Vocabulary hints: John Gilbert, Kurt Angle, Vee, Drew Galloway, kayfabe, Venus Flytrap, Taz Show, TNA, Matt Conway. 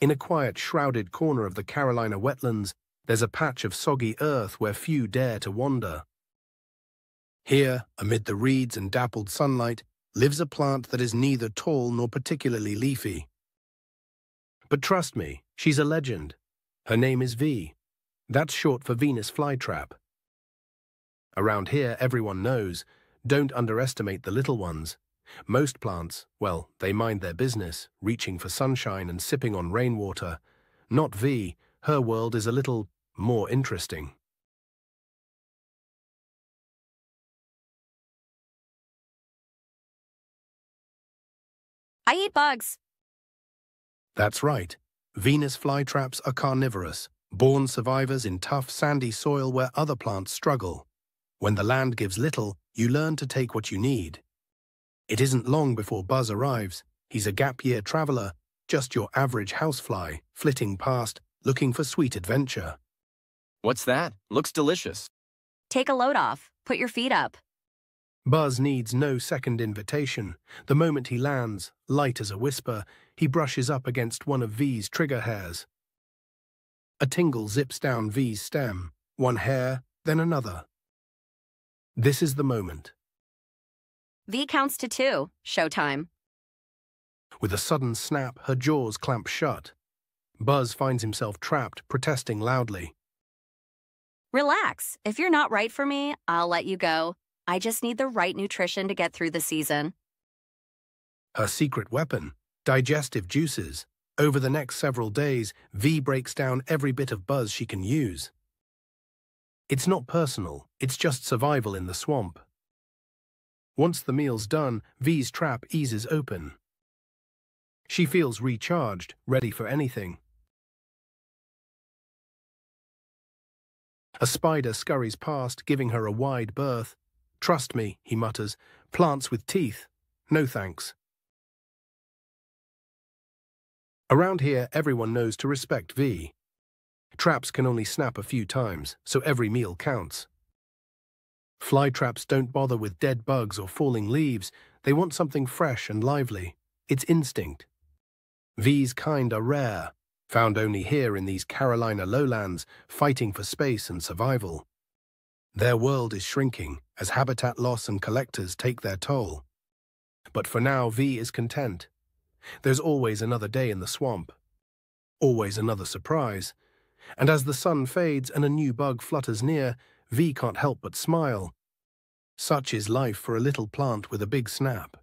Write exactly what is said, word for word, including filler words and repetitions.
In a quiet, shrouded corner of the Carolina wetlands, there's a patch of soggy earth where few dare to wander. Here, amid the reeds and dappled sunlight, lives a plant that is neither tall nor particularly leafy. But trust me, she's a legend. Her name is Vee. That's short for Venus flytrap. Around here, everyone knows, don't underestimate the little ones. Most plants, well, they mind their business, reaching for sunshine and sipping on rainwater. Not Vee, her world is a little more interesting. I eat bugs. That's right. Venus flytraps are carnivorous, born survivors in tough, sandy soil where other plants struggle. When the land gives little, you learn to take what you need. It isn't long before Buzz arrives. He's a gap-year traveler, just your average housefly, flitting past, looking for sweet adventure. What's that? Looks delicious. Take a load off. Put your feet up. Buzz needs no second invitation. The moment he lands, light as a whisper, he brushes up against one of Vee's trigger hairs. A tingle zips down Vee's stem, one hair, then another. This is the moment. Vee counts to two. Showtime. With a sudden snap, her jaws clamp shut. Buzz finds himself trapped, protesting loudly. Relax. If you're not right for me, I'll let you go. I just need the right nutrition to get through the season. Her secret weapon, digestive juices. Over the next several days, Vee breaks down every bit of Buzz she can use. It's not personal, it's just survival in the swamp. Once the meal's done, Vee's trap eases open. She feels recharged, ready for anything. A spider scurries past, giving her a wide berth. Trust me, he mutters, plants with teeth. No thanks. Around here, everyone knows to respect Vee. Traps can only snap a few times, so every meal counts. Fly traps don't bother with dead bugs or falling leaves. They want something fresh and lively. It's instinct. Vee's kind are rare, found only here in these Carolina lowlands, fighting for space and survival. Their world is shrinking as habitat loss and collectors take their toll. But for now, Vee is content. There's always another day in the swamp. Always another surprise. And as the sun fades and a new bug flutters near, Vee can't help but smile. Such is life for a little plant with a big snap.